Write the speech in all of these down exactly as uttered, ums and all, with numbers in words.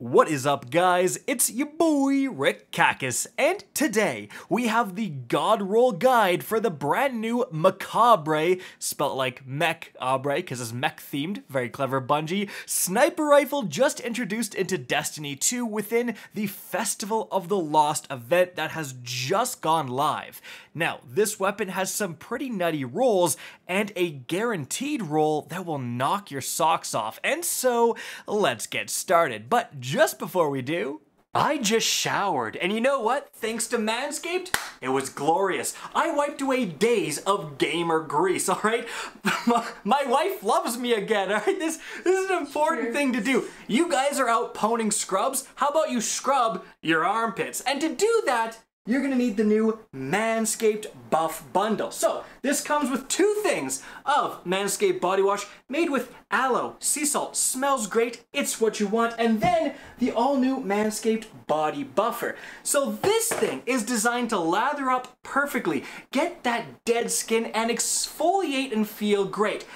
What is up, guys? It's your boy Rick Kakis, and today we have the God Roll guide for the brand new Macabre, spelt like Mech-Abre because it's mech themed, very clever Bungie, sniper rifle just introduced into Destiny two within the Festival of the Lost event that has just gone live. Now, this weapon has some pretty nutty rolls and a guaranteed roll that will knock your socks off, and so let's get started. But just before we do, I just showered, and you know what? Thanks to Manscaped, it was glorious. I wiped away days of gamer grease, all right? My, my wife loves me again, all right? This, this is an important sure. thing to do. You guys are out poning scrubs. How about you scrub your armpits? And to do that, you're gonna need the new Manscaped Buff Bundle. So, this comes with two things of Manscaped Body Wash, made with aloe, sea salt, smells great, it's what you want, and then the all-new Manscaped Body Buffer. So this thing is designed to lather up perfectly, get that dead skin, and exfoliate and feel great.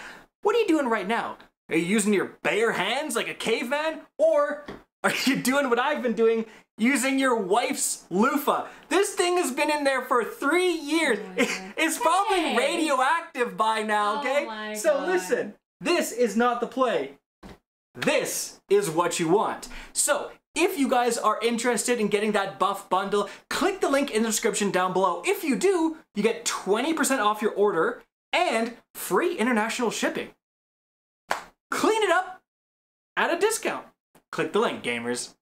What are you doing right now? Are you using your bare hands like a caveman? Or are you doing what I've been doing? Using your wife's loofah. This thing has been in there for three years. Oh, it's probably hey. radioactive by now, okay? Oh, so God. Listen, this is not the play. This is what you want. So, if you guys are interested in getting that buff bundle, click the link in the description down below. If you do, you get twenty percent off your order and free international shipping. Clean it up at a discount. Click the link, gamers.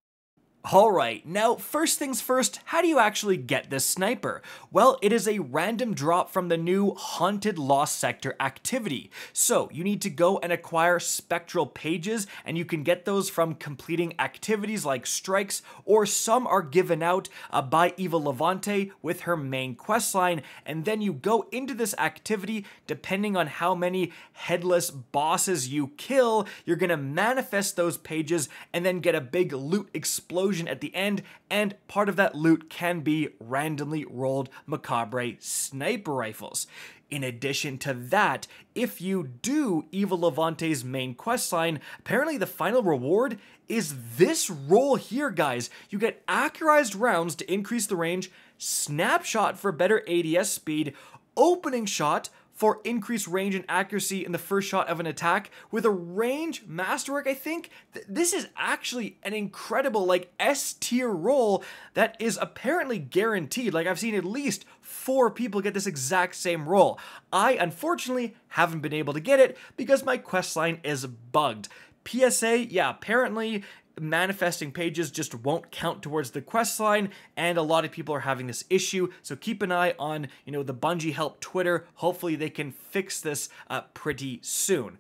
Alright, now first things first, how do you actually get this sniper? Well, it is a random drop from the new Haunted Lost Sector activity. So, you need to go and acquire spectral pages, and you can get those from completing activities like strikes, or some are given out uh, by Eva Levante with her main questline, and then you go into this activity. Depending on how many headless bosses you kill, you're gonna manifest those pages, and then get a big loot explosion at the end, and part of that loot can be randomly rolled Macabre sniper rifles. In addition to that, if you do Eva Levante's main questline, apparently the final reward is this roll here, guys. You get accurized rounds to increase the range, Snapshot for better A D S speed, Opening Shot for increased range and accuracy in the first shot of an attack, with a range masterwork, I think. Th this is actually an incredible, like, S-tier roll that is apparently guaranteed. Like, I've seen at least four people get this exact same roll. I, unfortunately, haven't been able to get it because my questline is bugged. P S A, yeah, apparently manifesting pages just won't count towards the quest line, and a lot of people are having this issue, so keep an eye on, you know, the Bungie Help Twitter. Hopefully they can fix this uh, pretty soon.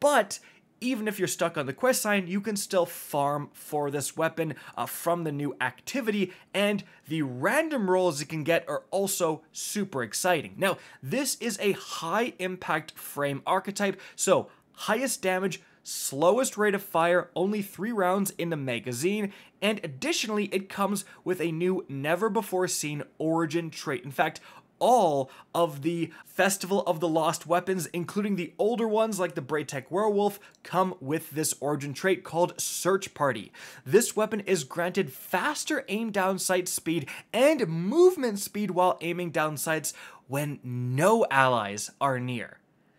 But even if you're stuck on the quest line, you can still farm for this weapon uh, from the new activity, and the random rolls you can get are also super exciting. Now, this is a high-impact frame archetype, so highest damage, slowest rate of fire, only three rounds in the magazine, and additionally it comes with a new never before seen origin trait. In fact, all of the Festival of the Lost weapons, including the older ones like the Braytech Werewolf, come with this origin trait called Search Party. This weapon is granted faster aim down sight speed and movement speed while aiming down sights when no allies are near.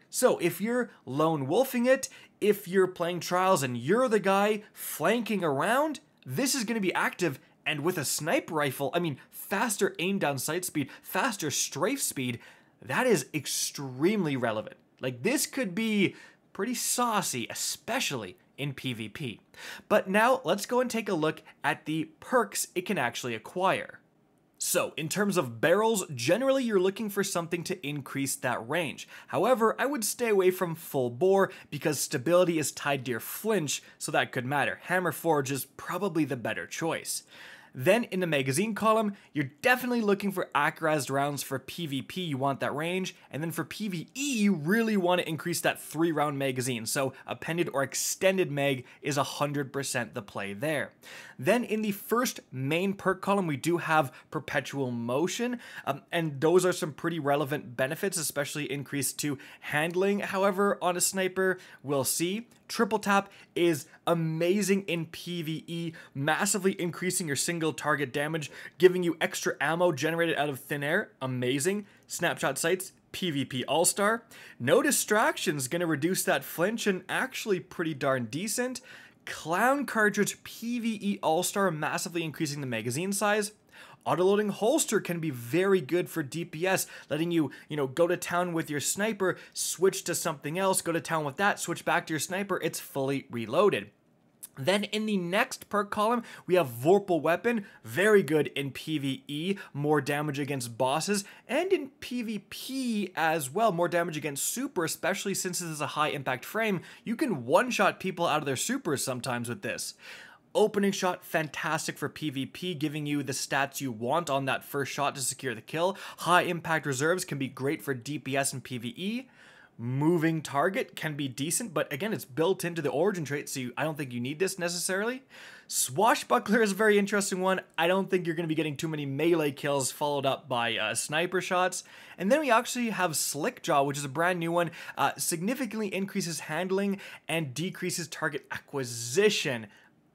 So if you're lone wolfing it, if you're playing trials and you're the guy flanking around, this is going to be active, and with a sniper rifle, I mean, faster aim down sight speed, faster strafe speed, that is extremely relevant. Like, this could be pretty saucy, especially in PvP. But now let's go and take a look at the perks it can actually acquire. So, in terms of barrels, generally you're looking for something to increase that range. However, I would stay away from full bore because stability is tied to your flinch, so that could matter. Hammer Forge is probably the better choice. Then in the magazine column, you're definitely looking for accurized rounds for PvP, you want that range, and then for PvE, you really want to increase that three round magazine, so appended or extended mag is one hundred percent the play there. Then in the first main perk column, we do have Perpetual Motion, um, and those are some pretty relevant benefits, especially increased to handling, however, on a sniper, we'll see. Triple Tap is amazing in PvE, massively increasing your single target damage, giving you extra ammo generated out of thin air, amazing. Snapshot Sights, PvP All-Star. No Distractions, gonna reduce that flinch and actually pretty darn decent. Clown Cartridge, PvE All-Star, massively increasing the magazine size. Auto Loading Holster can be very good for D P S, letting you, you know, go to town with your sniper, switch to something else, go to town with that, switch back to your sniper, it's fully reloaded. Then in the next perk column, we have Vorpal Weapon, very good in PvE, more damage against bosses, and in PvP as well, more damage against super, especially since this is a high impact frame, you can one-shot people out of their supers sometimes with this. Opening Shot, fantastic for PvP, giving you the stats you want on that first shot to secure the kill. High-Impact Reserves can be great for D P S and PvE. Moving Target can be decent, but again, it's built into the origin trait, so you, I don't think you need this necessarily. Swashbuckler is a very interesting one. I don't think you're going to be getting too many melee kills followed up by uh, sniper shots. And then we actually have Slick Jaw, which is a brand new one. Uh, significantly increases handling and decreases target acquisition.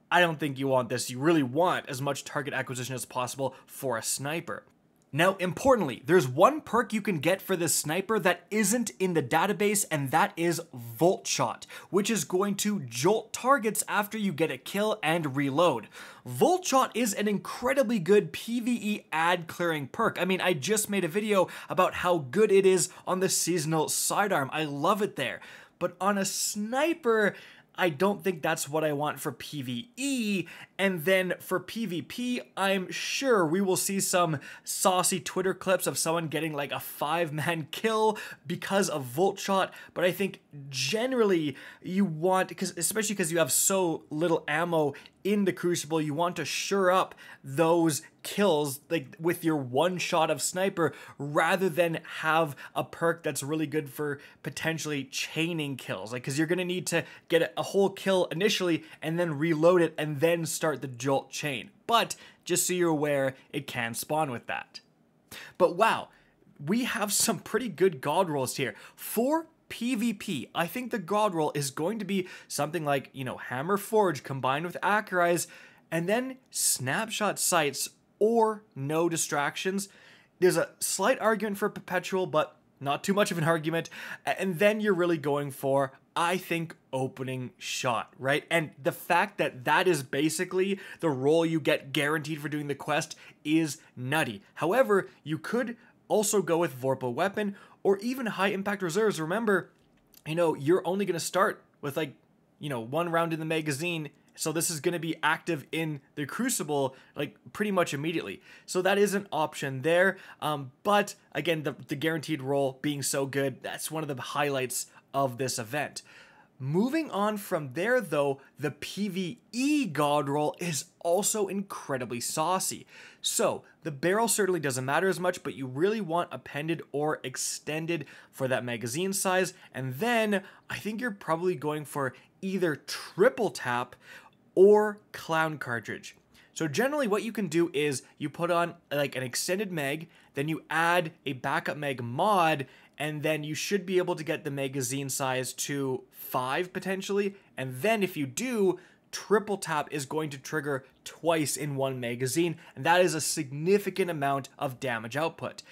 I don't think you want this. You really want as much target acquisition as possible for a sniper. Now, importantly, there's one perk you can get for this sniper that isn't in the database, and that is Volt Shot, which is going to jolt targets after you get a kill and reload. Volt Shot is an incredibly good PvE ad clearing perk. I mean, I just made a video about how good it is on the seasonal sidearm. I love it there. But on a sniper, I don't think that's what I want for PvE, and then for PvP, I'm sure we will see some saucy Twitter clips of someone getting like a five-man kill because of Volt Shot, but I think generally you want, because especially because you have so little ammo in the Crucible, you want to shore up those kills like with your one shot of sniper rather than have a perk that's really good for potentially chaining kills, like because you're going to need to get a whole kill initially and then reload it and then start the jolt chain. But just so you're aware, it can spawn with that. But wow, we have some pretty good god rolls here. Four PvP, I think the god roll is going to be something like, you know, Hammer Forge combined with Accurize, and then Snapshot Sights or No Distractions. There's a slight argument for Perpetual, but not too much of an argument. And then you're really going for, I think, Opening Shot, right? And the fact that that is basically the role you get guaranteed for doing the quest is nutty. However, you could also go with Vorpal Weapon or even High Impact Reserves. Remember, you know, you're only going to start with like, you know, one round in the magazine. So this is going to be active in the Crucible, like pretty much immediately. So that is an option there. Um, but again, the, the guaranteed roll being so good, that's one of the highlights of this event. Moving on from there though, the PvE god roll is also incredibly saucy. So the barrel certainly doesn't matter as much, but you really want appended or extended for that magazine size. And then I think you're probably going for either Triple Tap or Clown Cartridge. So generally what you can do is you put on like an extended mag, then you add a backup mag mod, and then you should be able to get the magazine size to five potentially. And then if you do, Triple Tap is going to trigger twice in one magazine, and that is a significant amount of damage output.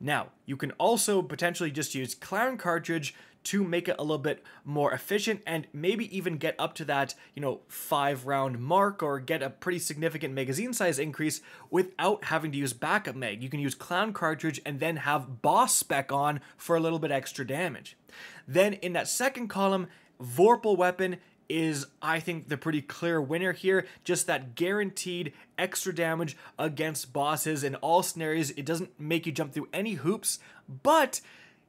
Now, you can also potentially just use Clown Cartridge to make it a little bit more efficient and maybe even get up to that, you know, five round mark or get a pretty significant magazine size increase without having to use backup mag. You can use Clown Cartridge and then have boss spec on for a little bit extra damage. Then in that second column, Vorpal Weapon is, I think, the pretty clear winner here. Just that guaranteed extra damage against bosses in all scenarios. It doesn't make you jump through any hoops, but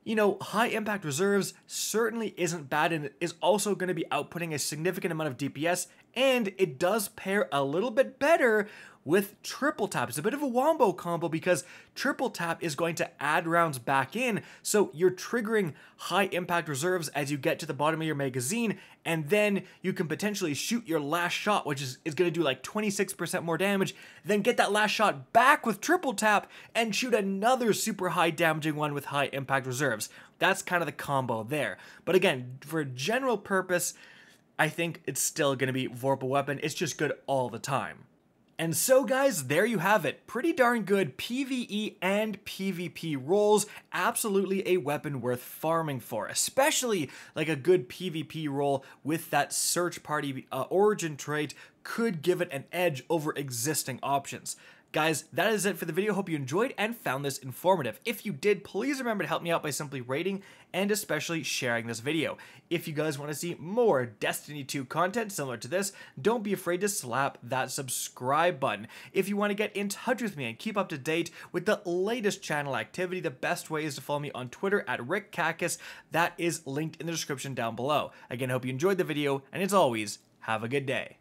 you know, High Impact Reserves certainly isn't bad and is also going to be outputting a significant amount of D P S, and it does pair a little bit better with Triple Tap. It's a bit of a wombo combo because Triple Tap is going to add rounds back in, so you're triggering high impact reserves as you get to the bottom of your magazine, and then you can potentially shoot your last shot, which is, is going to do like twenty-six percent more damage, then get that last shot back with Triple Tap and shoot another super high damaging one with high impact reserves. That's kind of the combo there. But again, for general purpose, I think it's still going to be Vorpal Weapon. It's just good all the time. And so guys, there you have it. Pretty darn good PvE and PvP roles. Absolutely a weapon worth farming for, especially like a good PvP role with that Search Party uh, origin trait could give it an edge over existing options. Guys, that is it for the video. Hope you enjoyed and found this informative. If you did, please remember to help me out by simply rating and especially sharing this video. If you guys want to see more Destiny two content similar to this, don't be afraid to slap that subscribe button. If you want to get in touch with me and keep up to date with the latest channel activity, the best way is to follow me on Twitter at Rick Kakis. That is linked in the description down below. Again, hope you enjoyed the video, and as always, have a good day.